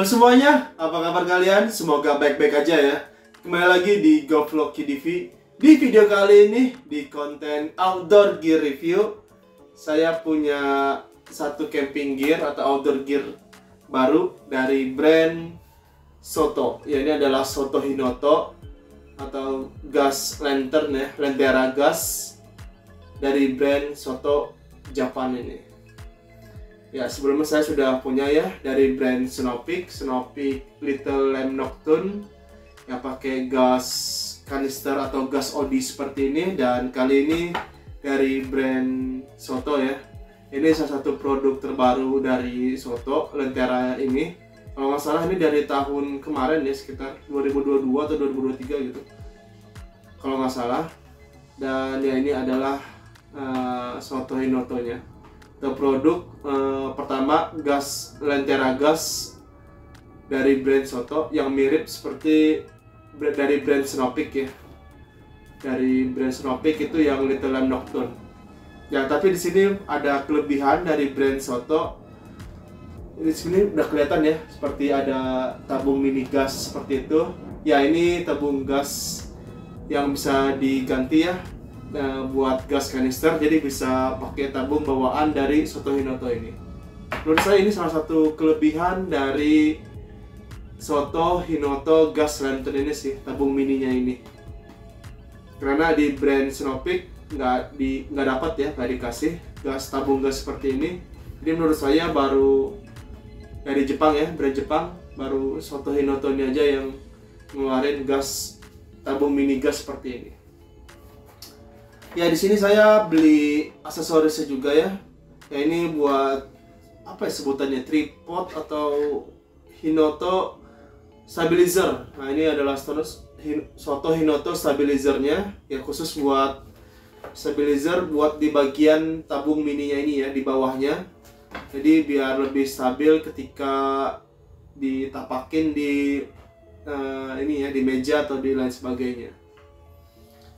Halo semuanya, apa kabar kalian? Semoga baik-baik aja ya. Kembali lagi di GOVLOG ADV. Di video kali ini, di konten outdoor gear review, saya punya satu camping gear atau outdoor gear baru dari brand Soto. Ya, ini adalah Soto Hinoto atau gas lantern ya, lentera gas dari brand Soto Japan ini. Ya, sebelumnya saya sudah punya ya dari brand Snow Peak Little Lamp Nocturne yang pakai gas kanister atau gas OD seperti ini, dan kali ini dari brand Soto ya. Ini salah satu produk terbaru dari Soto, lentera ini. Kalau nggak salah ini dari tahun kemarin ya, sekitar 2022 atau 2023 gitu. Kalau nggak salah. Dan ya, ini adalah Soto Hinotonya. Produk pertama gas lentera gas dari brand Soto yang mirip seperti dari brand Snow Peak ya. Dari brand Snow Peak itu yang Little Lamp Nocturne. Ya, tapi di sini ada kelebihan dari brand Soto. Di sini udah kelihatan ya, seperti ada tabung mini gas seperti itu. Ya, ini tabung gas yang bisa diganti ya. Buat gas kanister, jadi bisa pakai tabung bawaan dari Soto Hinoto ini. Menurut saya ini salah satu kelebihan dari Soto Hinoto gas lantern ini sih, tabung mininya ini. Karena di brand Snow Peak nggak dapat ya, nggak dikasih tabung gas seperti ini. Jadi menurut saya baru dari Jepang ya, brand Jepang, baru Soto Hinoto ini aja yang ngeluarin gas tabung mini gas seperti ini. Ya, di sini saya beli aksesorisnya juga ya. Ya, ini buat apa ya sebutannya, tripod atau Hinoto stabilizer. Nah, ini adalah Soto Hinoto stabilizernya ya, khusus buat stabilizer buat di bagian tabung mininya ini ya, di bawahnya. Jadi biar lebih stabil ketika ditapakin di ini ya, di meja atau di lain sebagainya.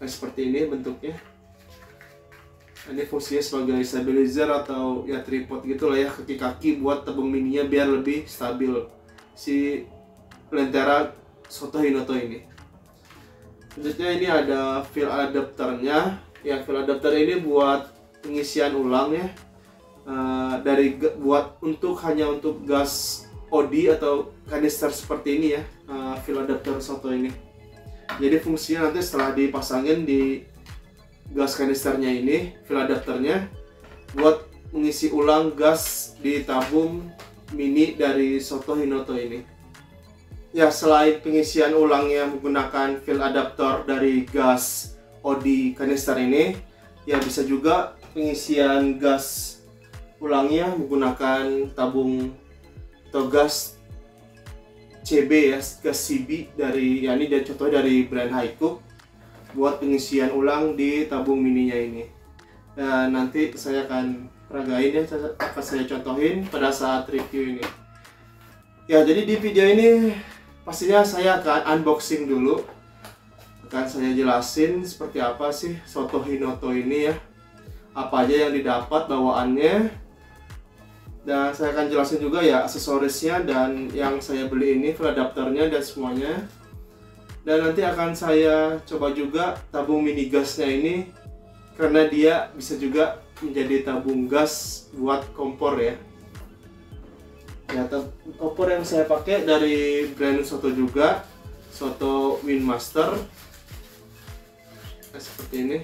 Nah, seperti ini bentuknya. Ini fungsinya sebagai stabilizer atau ya tripod gitulah ya, kaki-kaki buat tabung mininya biar lebih stabil si lentera Soto Hinoto ini. Selanjutnya ini ada fill adapternya. Ya, fill adapter ini buat pengisian ulang ya. Hanya untuk gas OD atau kanister seperti ini ya, fill adapter Soto ini. Jadi fungsinya nanti setelah dipasangin di gas kanisternya ini, fill adapternya buat mengisi ulang gas di tabung mini dari Soto Hinoto ini. Ya, selain pengisian ulangnya menggunakan fill adapter dari gas OD kanister ini, ya bisa juga pengisian gas ulangnya menggunakan tabung atau gas CB ya, gas CB dari, ya ini dan contohnya dari brand Haiku buat pengisian ulang di tabung mininya ini. Dan nanti saya akan ragain ya, akan saya contohin pada saat review ini. Ya, jadi di video ini pastinya saya akan unboxing dulu. Akan saya jelasin seperti apa sih Soto Hinoto ini ya. Apa aja yang didapat bawaannya. Dan saya akan jelasin juga ya aksesorisnya dan yang saya beli ini, fill adapternya dan semuanya. Dan nanti akan saya coba juga tabung mini gasnya ini, karena dia bisa juga menjadi tabung gas buat kompor ya. Ya, kompor yang saya pakai dari brand Soto juga, Soto Windmaster. Nah, seperti ini.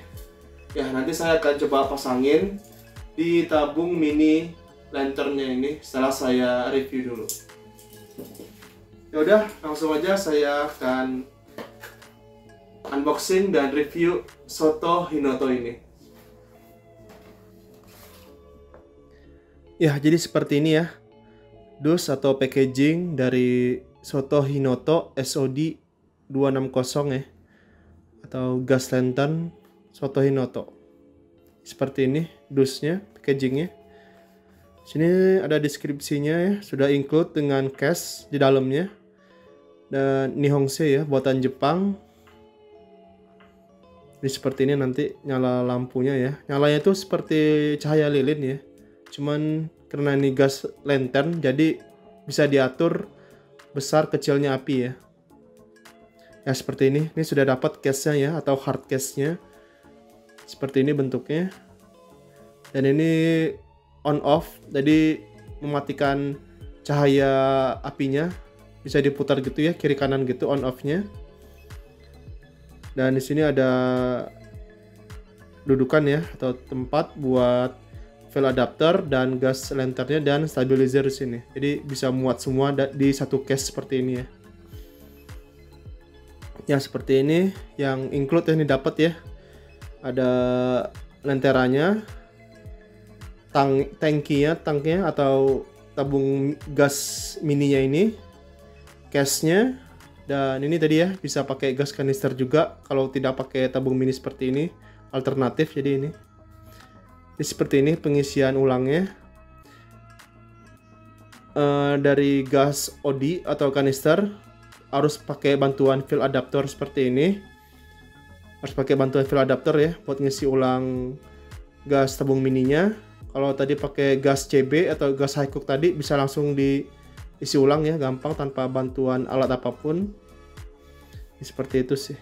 Ya, nanti saya akan coba pasangin di tabung mini lanternnya ini setelah saya review dulu. Ya udah, langsung aja saya akan unboxing dan review Soto Hinoto ini. Ya, jadi seperti ini ya dus atau packaging dari Soto Hinoto SOD-260 ya, atau gas lantern Soto Hinoto. Seperti ini dusnya, packagingnya. Sini ada deskripsinya ya, sudah include dengan case di dalamnya. Dan Nihonse ya, buatan Jepang. Ini seperti ini nanti nyala lampunya ya. Nyalanya tuh seperti cahaya lilin ya. Cuman karena ini gas lantern jadi bisa diatur besar kecilnya api ya. Ya seperti ini. Ini sudah dapat case-nya ya, atau hard case-nya. Seperti ini bentuknya. Dan ini on off, jadi mematikan cahaya apinya. Bisa diputar gitu ya, kiri kanan gitu on off-nya. Dan di sini ada dudukan ya, atau tempat buat fuel adapter dan gas lanternnya dan stabilizer di sini. Jadi bisa muat semua di satu case seperti ini ya. Yang seperti ini yang include ini dapat ya, ada lenteranya, tangkinya atau tabung gas mininya ini, case-nya, dan ini tadi ya bisa pakai gas kanister juga kalau tidak pakai tabung mini seperti ini, alternatif. Jadi ini seperti ini pengisian ulangnya dari gas OD atau kanister. Harus pakai bantuan fuel adapter seperti ini. Harus pakai bantuan fuel adapter ya buat ngisi ulang gas tabung mininya. Kalau tadi pakai gas CB atau gas Haiku tadi bisa langsung diisi ulang ya, gampang tanpa bantuan alat apapun. Ini seperti itu sih.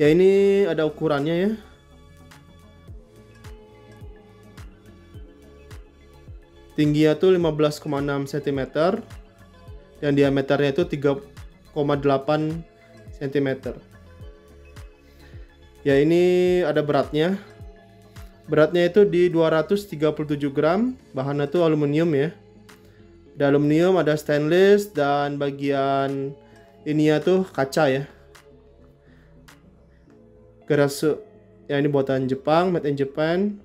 Ya ini ada ukurannya ya. Tingginya tuh 15,6 cm. Dan diameternya itu 3,8 cm. Ya ini ada beratnya. Beratnya itu di 237 gram. Bahannya itu aluminium ya. Ada aluminium, ada stainless, dan bagian ininya tuh kaca ya. Garasu. Ya ini buatan Jepang, made in Japan.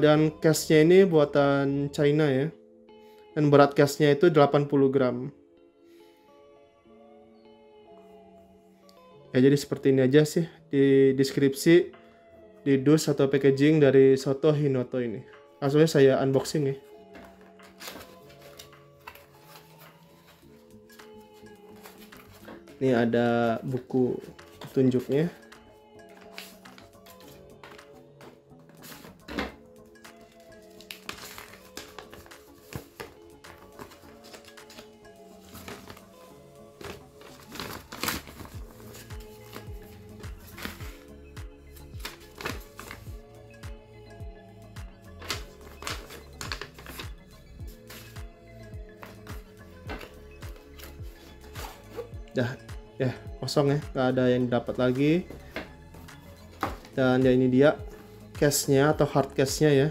Dan case-nya ini buatan China ya. Dan berat case-nya itu 80 gram. Ya jadi seperti ini aja sih di deskripsi di dus atau packaging dari Soto Hinoto ini. Langsungnya saya unboxing ya. Ini ada buku petunjuknya. Dah ya, kosong ya, nggak ada yang dapat lagi. Dan ya ini dia case-nya atau hard case-nya ya,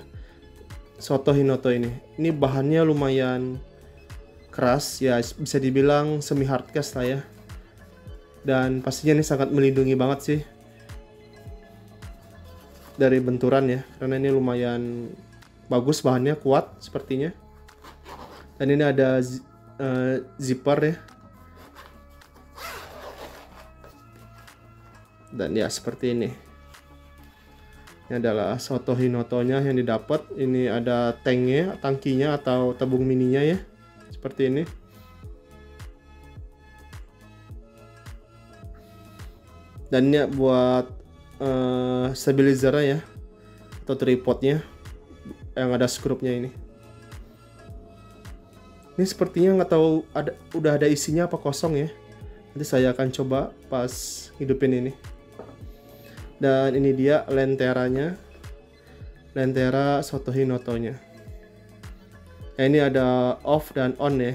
Soto Hinoto ini. Ini bahannya lumayan keras ya, bisa dibilang semi hard case lah ya. Dan pastinya ini sangat melindungi banget sih dari benturan ya, karena ini lumayan bagus bahannya, kuat sepertinya. Dan ini ada zipper ya. Dan ya seperti ini. Ini adalah Soto Hinotonya yang didapat. Ini ada tanknya, tangkinya atau tabung mininya ya. Seperti ini. Dan ya buat stabilizernya ya, atau tripodnya yang ada skrupnya ini. Ini sepertinya nggak tahu ada, udah ada isinya apa kosong ya. Nanti saya akan coba pas hidupin ini. Dan ini dia lenteranya, lentera Soto Hinotonya. Nah, ini ada off dan on ya.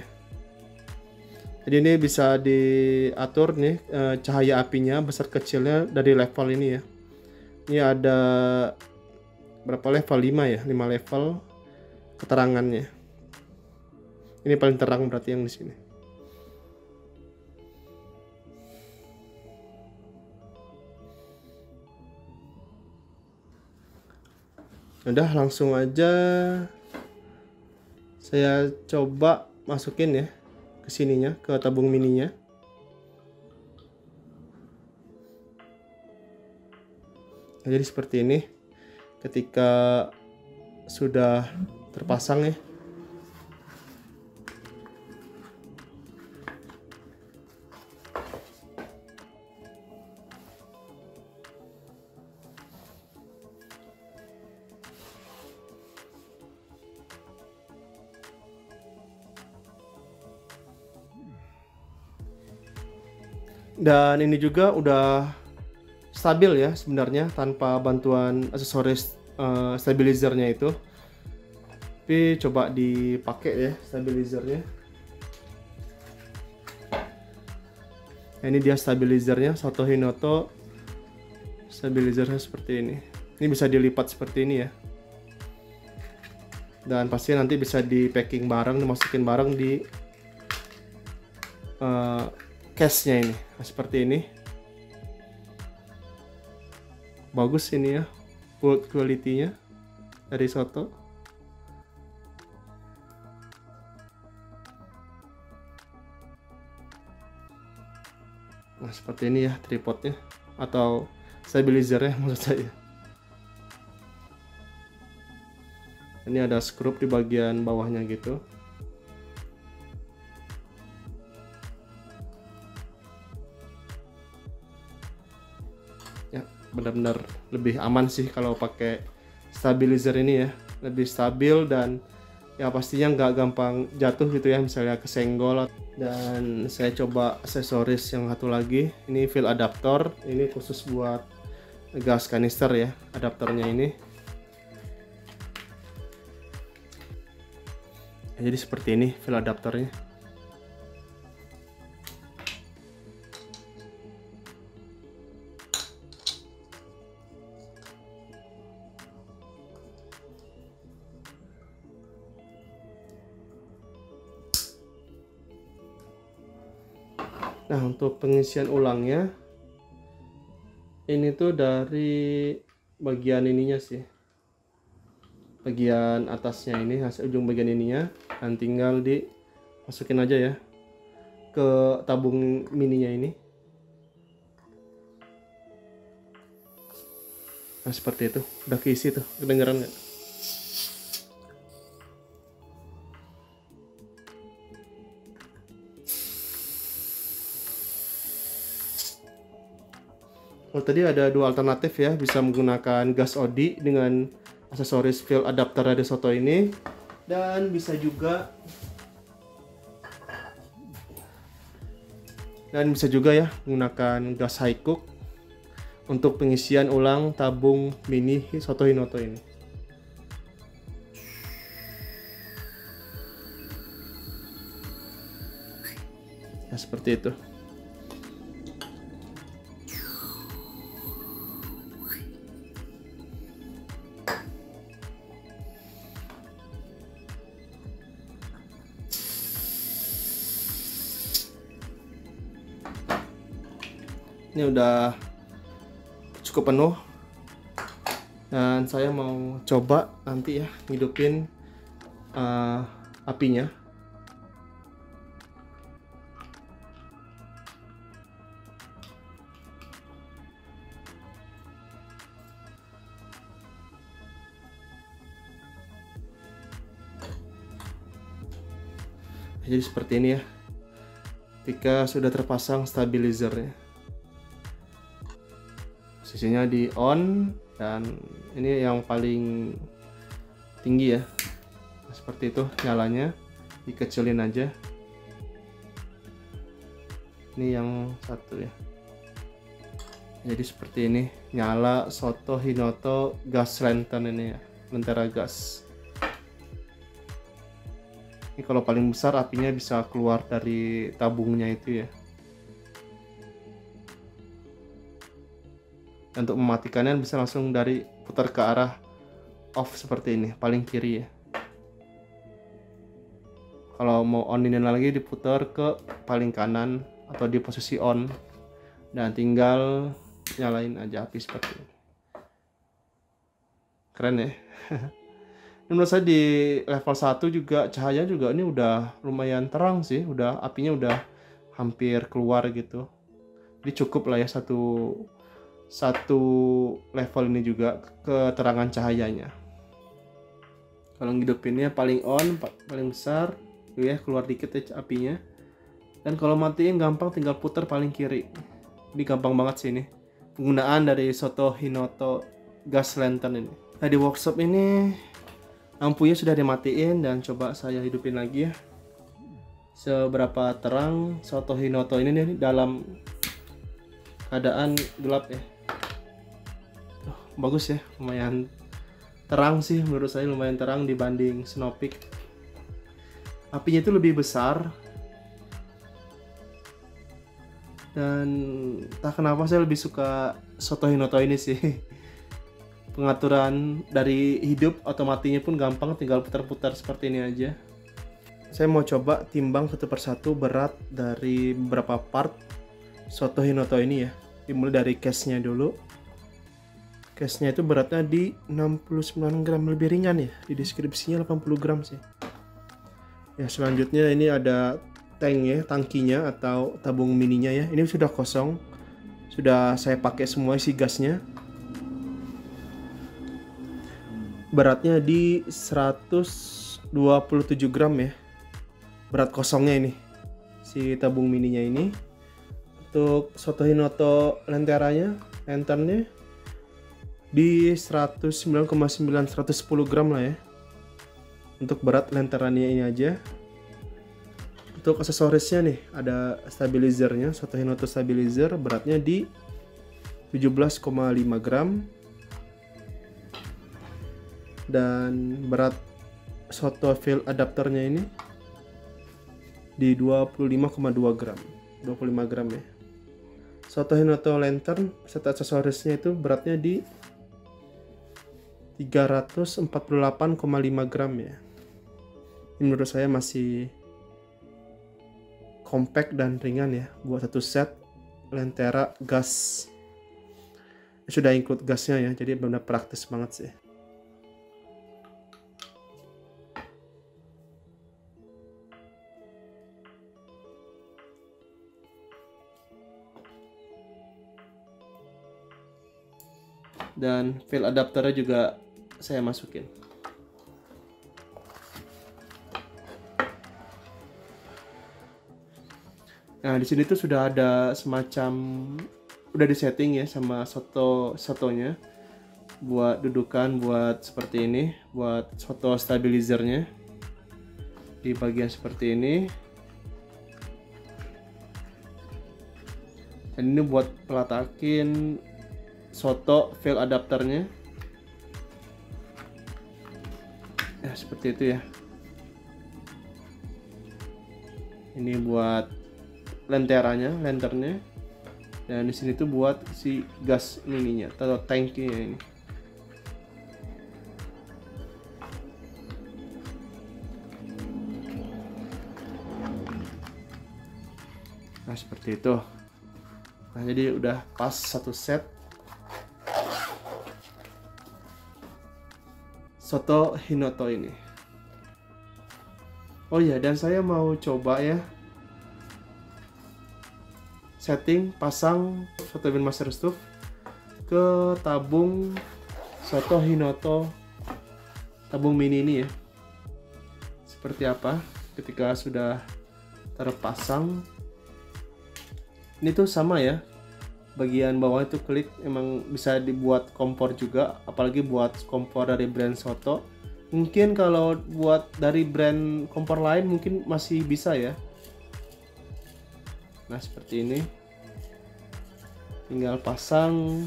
Jadi ini bisa diatur nih cahaya apinya, besar kecilnya dari level ini ya. Ini ada berapa level, 5 ya, 5 level keterangannya. Ini paling terang berarti yang di sini. Udah langsung aja saya coba masukin ya ke sininya, ke tabung mininya. Nah, jadi seperti ini ketika sudah terpasang ya. Dan ini juga udah stabil ya sebenarnya tanpa bantuan aksesoris stabilizernya itu. Tapi coba dipakai ya stabilizernya. Ini dia stabilizernya, Soto Hinoto stabilizernya seperti ini. Ini bisa dilipat seperti ini ya. Dan pasti nanti bisa di packing bareng, dimasukin bareng di case-nya ini. Nah, seperti ini. Bagus ini ya build quality-nya dari Soto. Nah, seperti ini ya tripodnya atau stabilizernya menurut saya. Ini ada skrup di bagian bawahnya gitu. Ya, benar-benar lebih aman sih kalau pakai stabilizer ini ya. Lebih stabil dan ya pastinya nggak gampang jatuh gitu ya, misalnya kesenggol. Dan saya coba aksesoris yang satu lagi. Ini fill adaptor, ini khusus buat gas kanister ya, adaptornya ini. Jadi seperti ini fill adaptornya. Nah, untuk pengisian ulangnya ini tuh dari bagian ininya sih. Bagian atasnya ini, hasil ujung bagian ininya, dan tinggal dimasukin aja ya ke tabung mininya ini. Nah, seperti itu, udah keisi tuh, kedengeran nggak? Oh, tadi ada dua alternatif ya, bisa menggunakan gas OD dengan aksesoris fill adapter dari Soto ini, dan bisa juga ya menggunakan gas Haiku untuk pengisian ulang tabung mini Soto Hinoto ini. Ya, seperti itu. Ini udah cukup penuh, dan saya mau coba nanti ya hidupin apinya. Jadi seperti ini ya ketika sudah terpasang stabilizernya. Sisinya di on, dan ini yang paling tinggi ya. Seperti itu nyalanya, dikecilin aja. Ini yang satu ya. Jadi seperti ini nyala Soto Hinoto gas lantern ini ya, lentera gas. Ini kalau paling besar apinya bisa keluar dari tabungnya itu ya. Untuk mematikannya bisa langsung dari putar ke arah off seperti ini, paling kiri ya. Kalau mau on-in lagi diputar ke paling kanan atau di posisi on, dan tinggal nyalain aja api seperti ini. Keren ya. Menurut saya di level 1 juga cahaya juga ini udah lumayan terang sih, udah apinya udah hampir keluar gitu. Jadi cukup lah ya satu level ini juga keterangan cahayanya. Kalau ngidupinnya paling on, paling besar gitu ya, keluar dikit ya apinya. Dan kalau matiin gampang, tinggal putar paling kiri. Ini gampang banget sih ini penggunaan dari Soto Hinoto gas lantern ini. Nah, di workshop ini lampunya sudah dimatiin, dan coba saya hidupin lagi ya seberapa terang Soto Hinoto ini nih dalam keadaan gelap ya. Bagus ya, lumayan terang sih menurut saya, lumayan terang dibanding Snow Peak. Apinya itu lebih besar. Dan tak kenapa saya lebih suka Soto Hinoto ini sih. Pengaturan dari hidup otomatinya pun gampang, tinggal putar-putar seperti ini aja. Saya mau coba timbang satu persatu berat dari beberapa part Soto Hinoto ini ya. Dimulai dari case-nya dulu. Case-nya itu beratnya di 69 gram, lebih ringan ya. Di deskripsinya 80 gram sih. Ya, selanjutnya ini ada tank ya, tangkinya atau tabung mininya ya. Ini sudah kosong, sudah saya pakai semua isi gasnya. Beratnya di 127 gram ya, berat kosongnya ini si tabung mininya ini. Untuk Soto Hinoto lanternnya di 109,9 110 gram lah ya, untuk berat lanternya ini aja. Untuk aksesorisnya nih ada stabilizernya, Soto Hinoto stabilizer, beratnya di 17,5 gram. Dan berat Soto field adapternya ini di 25,2 gram, 25 gram ya. Soto Hinoto lantern serta aksesorisnya itu beratnya di 348,5 gram ya. Ini menurut saya masih compact dan ringan ya buat satu set lentera gas. Sudah include gasnya ya, jadi benar-benar praktis banget sih. Dan fill adapternya juga saya masukin. Nah, di sini tuh sudah ada semacam, udah disetting ya sama sotonya buat dudukan, buat seperti ini, buat soto stabilizernya di bagian seperti ini. Dan ini buat peletakin soto fill adapternya. Ya, seperti itu ya. Ini buat lanternya, dan di sini tuh buat si gas mininya atau tankinya ini. Nah, seperti itu. Nah, jadi udah pas satu set Soto Hinoto ini. Oh iya, dan saya mau coba ya setting pasang Soto Windmaster Stuff ke tabung Soto Hinoto, tabung mini ini ya, seperti apa ketika sudah terpasang. Ini tuh sama ya, bagian bawah itu klik, emang bisa dibuat kompor juga, apalagi buat kompor dari brand Soto. Mungkin kalau buat dari brand kompor lain mungkin masih bisa ya. Nah, seperti ini, tinggal pasang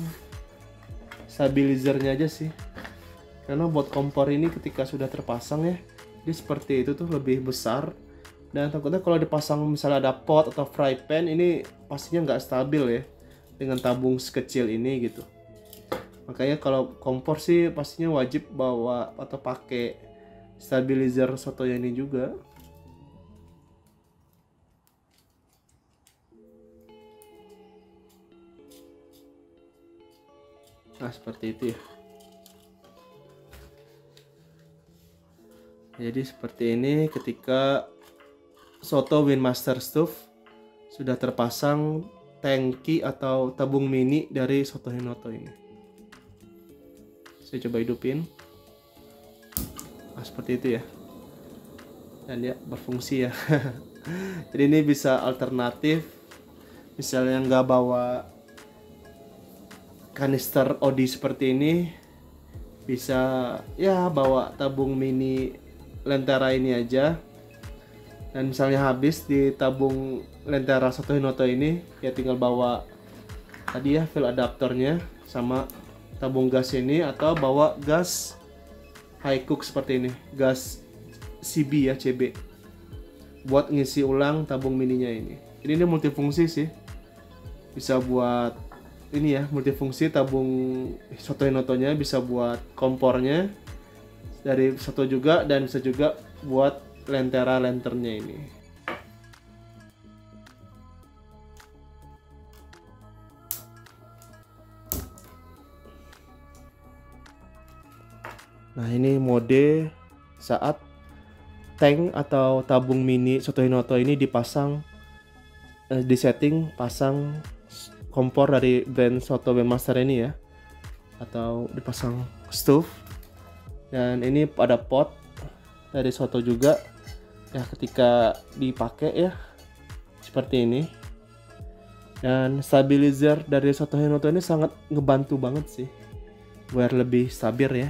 stabilizernya aja sih, karena buat kompor ini ketika sudah terpasang ya, dia seperti itu tuh lebih besar. Dan takutnya kalau dipasang misalnya ada pot atau fry pan, ini pastinya nggak stabil ya dengan tabung sekecil ini gitu. Makanya kalau kompor sih pastinya wajib bawa atau pakai stabilizer sotonya ini juga. Nah, seperti itu ya. Jadi seperti ini ketika Soto Windmaster Stuff sudah terpasang tangki atau tabung mini dari Soto Hinoto ini. Saya coba hidupin. Nah, seperti itu ya. Dan dia berfungsi ya. Jadi ini bisa alternatif, misalnya nggak bawa kanister OD seperti ini, bisa ya bawa tabung mini lentera ini aja. Dan misalnya habis di tabung lentera Soto Hinoto ini, ya tinggal bawa tadi ya, fuel adapternya sama tabung gas ini, atau bawa gas Haiku seperti ini, gas CB ya, CB, buat ngisi ulang tabung mininya ini. Ini multifungsi sih, bisa buat ini ya, multifungsi tabung Soto Hinotonya, bisa buat kompornya dari Soto juga, dan bisa juga buat lentera-lenternya ini. Nah, ini mode saat tank atau tabung mini Soto Hinoto ini dipasang, disetting pasang kompor dari brand Soto Windmaster ini ya, atau dipasang stove. Dan ini ada pot dari Soto juga ya, ketika dipakai ya seperti ini. Dan stabilizer dari Soto Hinoto ini sangat ngebantu banget sih, biar lebih stabil ya,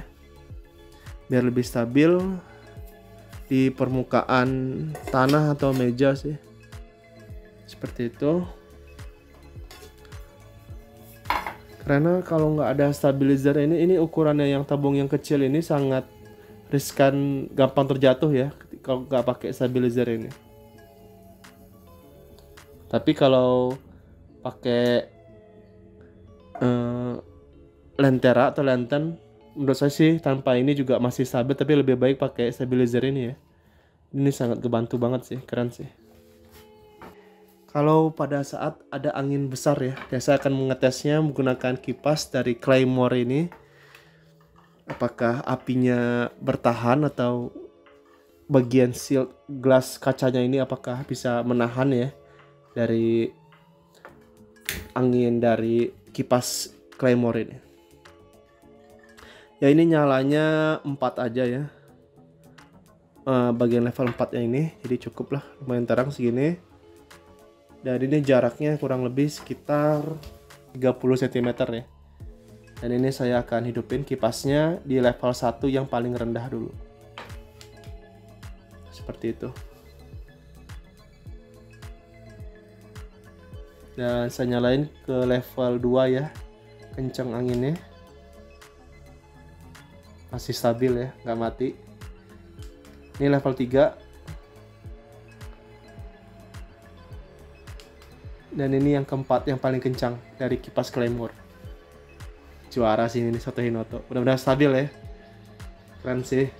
biar lebih stabil di permukaan tanah atau meja sih, seperti itu. Karena kalau nggak ada stabilizer ini ukurannya yang tabung yang kecil ini sangat riskan, gampang terjatuh ya kalau nggak pakai stabilizer ini. Tapi kalau pakai lentera atau lantern, menurut saya sih tanpa ini juga masih stabil, tapi lebih baik pakai stabilizer ini ya. Ini sangat kebantu banget sih, keren sih. Kalau pada saat ada angin besar ya, saya akan mengetesnya menggunakan kipas dari Claymore ini, apakah apinya bertahan atau bagian shield glass kacanya ini apakah bisa menahan ya dari angin dari kipas Claymore ini. Ya, ini nyalanya 4 aja ya, bagian level 4 nya ini, jadi cukup lah, lumayan terang segini. Dan ini jaraknya kurang lebih sekitar 30 cm ya. Dan ini saya akan hidupin kipasnya di level 1 yang paling rendah dulu, seperti itu. Dan saya nyalain ke level 2 ya, kencang anginnya, masih stabil ya, nggak mati. Ini level 3. Dan ini yang keempat yang paling kencang dari kipas Claymore. Juara sih ini Soto Hinoto, mudah-mudahan stabil ya, keren sih.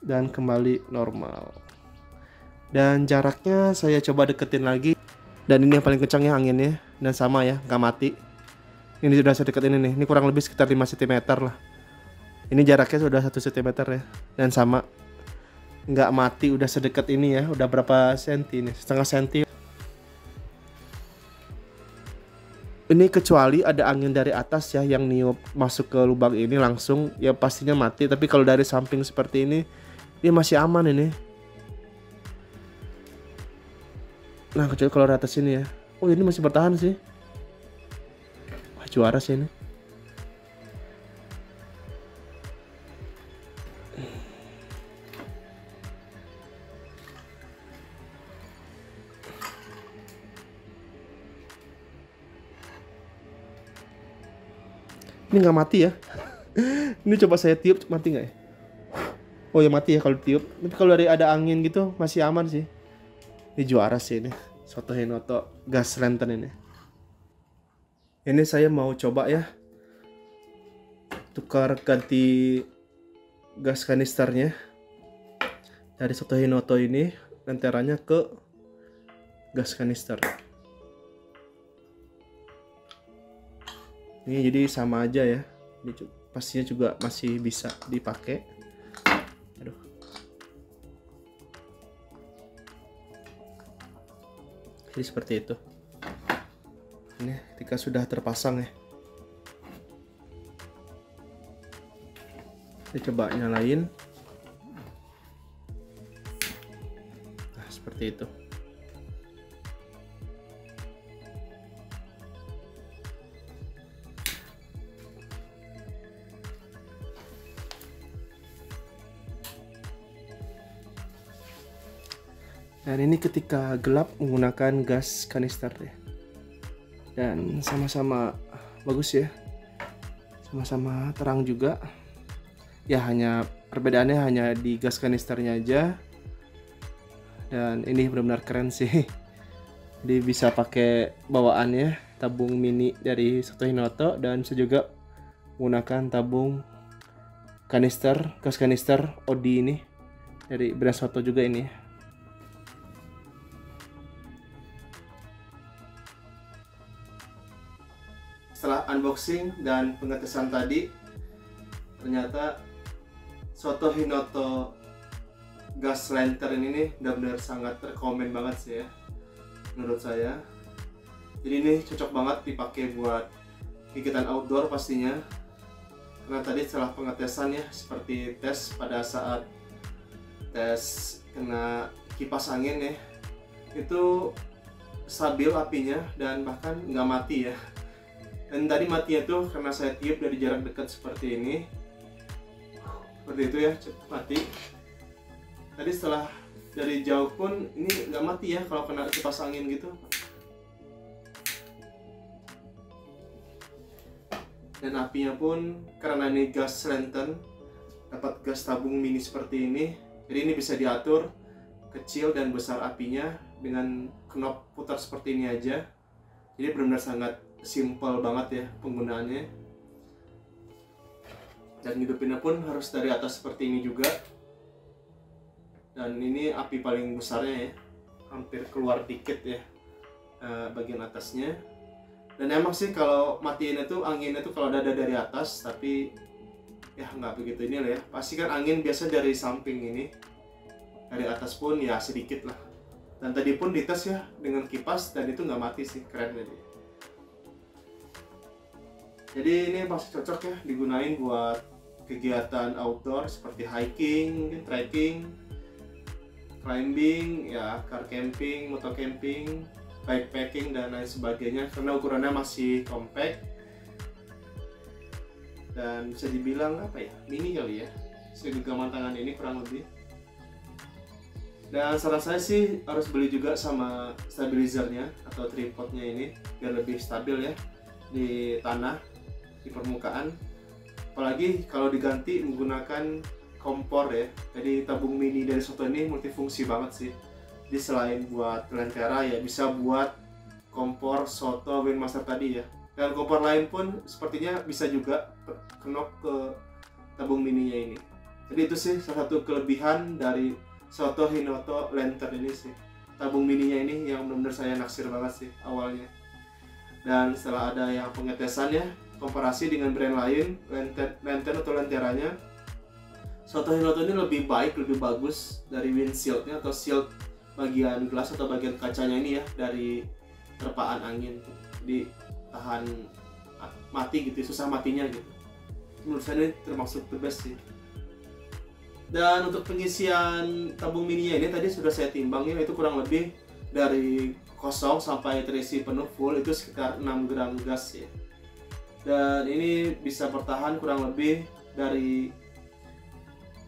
Dan kembali normal. Dan jaraknya saya coba deketin lagi. Dan ini yang paling kencangnya anginnya, dan sama ya, nggak mati. Ini sudah sedekat ini nih, ini kurang lebih sekitar 5 cm lah. Ini jaraknya sudah 1 cm ya, dan sama, nggak mati, udah sedekat ini ya, udah berapa senti nih, setengah senti. Ini kecuali ada angin dari atas ya, yang niup masuk ke lubang ini langsung, ya pastinya mati. Tapi kalau dari samping seperti ini, dia masih aman ini. Nah, kecuali kalau di atas ini ya. Oh, ini masih bertahan sih. Wah, juara sih ini. Ini nggak mati ya. Ini coba saya tiup, mati nggak ya? Oh ya, mati ya kalau tiup. Tapi kalau dari ada angin gitu masih aman sih. Ini juara sih ini, Soto Hinoto gas lantern ini. Ini saya mau coba ya, tukar ganti gas kanisternya dari Soto Hinoto ini, lenteranya ke gas kanister. Ini jadi sama aja ya, ini pastinya juga masih bisa dipakai. Aduh. Jadi seperti itu. Ini ketika sudah terpasang ya. Kita coba nyalain. Nah, seperti itu. Dan ini ketika gelap menggunakan gas kanister ya. Dan sama-sama bagus ya, sama-sama terang juga ya, hanya perbedaannya hanya di gas kanisternya aja. Dan ini benar-benar keren sih, jadi bisa pakai bawaannya tabung mini dari Soto Hinoto, dan bisa juga menggunakan tabung kanister, gas kanister OD ini dari brand Soto juga ini. Setelah unboxing dan pengetesan tadi, ternyata Soto Hinoto gas lantern ini benar-benar sangat rekomen banget sih ya menurut saya. Jadi ini cocok banget dipakai buat kegiatan outdoor pastinya, karena tadi setelah pengetesan ya, seperti tes pada saat tes kena kipas angin ya, itu stabil apinya dan bahkan nggak mati ya. Dan tadi matinya tuh karena saya tiup dari jarak dekat seperti ini, seperti itu ya, cepat mati. Tadi setelah dari jauh pun ini nggak mati ya kalau kena kipas angin gitu. Dan apinya pun karena ini gas lantern, dapat gas tabung mini seperti ini, jadi ini bisa diatur kecil dan besar apinya dengan knob putar seperti ini aja. Jadi benar-benar sangat simple banget ya penggunaannya. Dan hidupinnya pun harus dari atas seperti ini juga. Dan ini api paling besarnya ya, hampir keluar dikit ya bagian atasnya. Dan emang sih kalau matiin itu anginnya tuh kalau dada dari atas, tapi ya nggak begitu ini lah ya. Pasti kan angin biasa dari samping ini, dari atas pun ya sedikit lah. Dan tadi pun dites ya dengan kipas dan itu nggak mati sih, keren tadi. Jadi ini masih cocok ya digunain buat kegiatan outdoor seperti hiking, mungkin trekking, climbing, ya, car camping, motor camping, bikepacking dan lain sebagainya, karena ukurannya masih compact dan bisa dibilang apa ya, mini kali ya, segenggaman tangan ini kurang lebih. Dan saran saya sih harus beli juga sama stabilizernya atau tripodnya ini biar lebih stabil ya di tanah, di permukaan. Apalagi kalau diganti menggunakan kompor ya, jadi tabung mini dari Soto ini multifungsi banget sih. Jadi selain buat lentera ya, bisa buat kompor Soto Windmaster tadi ya, dan kompor lain pun sepertinya bisa juga knob ke tabung mininya ini. Jadi itu sih salah satu kelebihan dari Soto Hinoto lantern ini sih, tabung mininya ini yang benar-benar saya naksir banget sih awalnya. Dan setelah ada yang pengetesan ya, komparasi dengan brand lain lantern atau lenteranya, Soto Hinoto ini lebih baik, lebih bagus dari windshieldnya atau shield bagian gelas atau bagian kacanya ini ya, dari terpaan angin. Jadi tahan mati gitu, susah matinya gitu. Menurut saya ini termasuk the best sih. Dan untuk pengisian tabung mininya ini tadi sudah saya timbang ya, itu kurang lebih dari kosong sampai terisi penuh full itu sekitar 6 gram gas ya. Dan ini bisa bertahan kurang lebih dari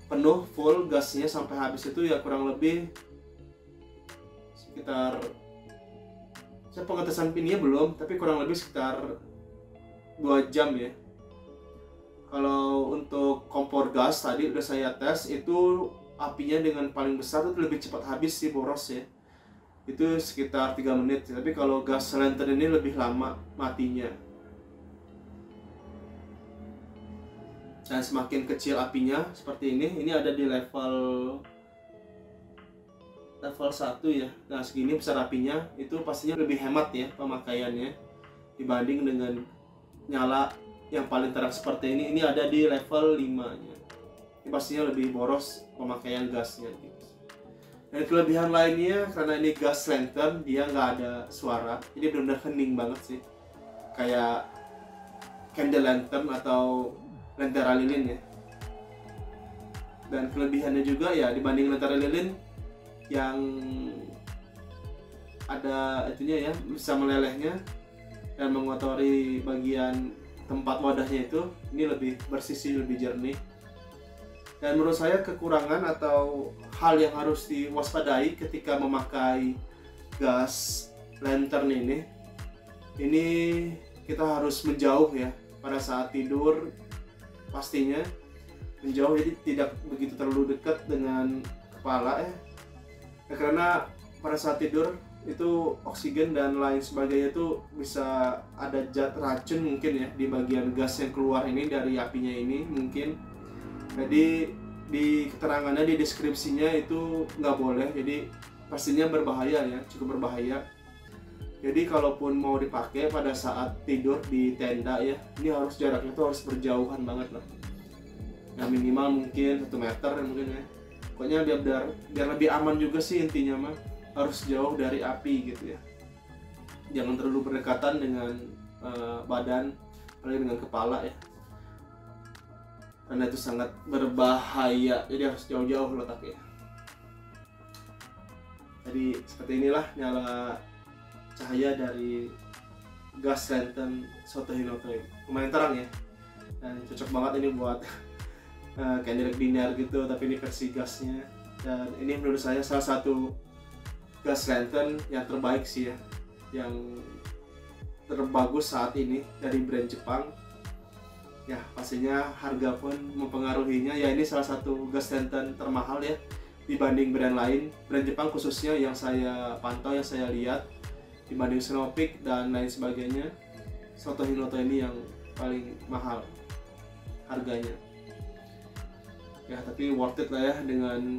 penuh full gasnya sampai habis itu ya kurang lebih sekitar, saya pengetesan pinnya belum, tapi kurang lebih sekitar 2 jam ya. Kalau untuk kompor gas tadi udah saya tes, itu apinya dengan paling besar itu lebih cepat habis sih, boros ya, itu sekitar 3 menit. Tapi kalau gas lantern ini lebih lama matinya. Dan semakin kecil apinya seperti ini ada di level 1 ya. Nah segini besar apinya, itu pastinya lebih hemat ya pemakaiannya dibanding dengan nyala yang paling terang seperti ini. Ini ada di level 5 nya, ini pastinya lebih boros pemakaian gasnya gitu. Dan kelebihan lainnya karena ini gas lantern, dia nggak ada suara, jadi benar-benar hening banget sih, kayak candle lantern atau lentera lilin ya. Dan kelebihannya juga ya dibanding lentera lilin yang ada itunya ya, bisa melelehnya dan mengotori bagian tempat wadahnya itu, ini lebih bersih, lebih jernih. Dan menurut saya kekurangan atau hal yang harus diwaspadai ketika memakai gas lantern ini kita harus menjauh ya pada saat tidur, pastinya menjauh, jadi tidak begitu terlalu dekat dengan kepala ya, karena pada saat tidur itu oksigen dan lain sebagainya itu bisa ada zat racun mungkin ya di bagian gas yang keluar ini dari apinya ini mungkin. Jadi di keterangannya, di deskripsinya itu nggak boleh, jadi pastinya berbahaya ya, cukup berbahaya. Jadi kalaupun mau dipakai pada saat tidur di tenda ya, ini harus jaraknya tuh harus berjauhan banget lah. Nah, minimal mungkin 1 meter mungkin ya. Pokoknya biar lebih aman juga sih intinya mah, harus jauh dari api gitu ya, jangan terlalu berdekatan dengan badan, apalagi dengan kepala ya, karena itu sangat berbahaya, jadi harus jauh-jauh letaknya. Jadi seperti inilah nyala cahaya dari gas lantern Soto Hinoto, lumayan terang ya, dan cocok banget ini buat candlelight dinner gitu, tapi ini versi gasnya. Dan ini menurut saya salah satu gas lantern yang terbaik sih ya, yang terbagus saat ini dari brand Jepang ya. Pastinya harga pun mempengaruhinya ya, ini salah satu gas lantern termahal ya dibanding brand lain, brand Jepang khususnya yang saya pantau, yang saya lihat, dibanding Snow Peak dan lain sebagainya. Soto Hinoto ini yang paling mahal harganya ya, tapi worth it lah ya, dengan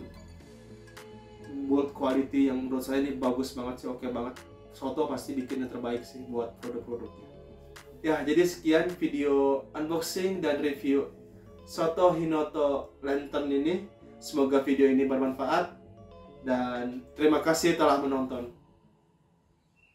build quality yang menurut saya ini bagus banget sih, oke banget. Soto pasti bikin yang terbaik sih buat produk-produknya. Ya, jadi sekian video unboxing dan review Soto Hinoto Lantern ini. Semoga video ini bermanfaat dan terima kasih telah menonton.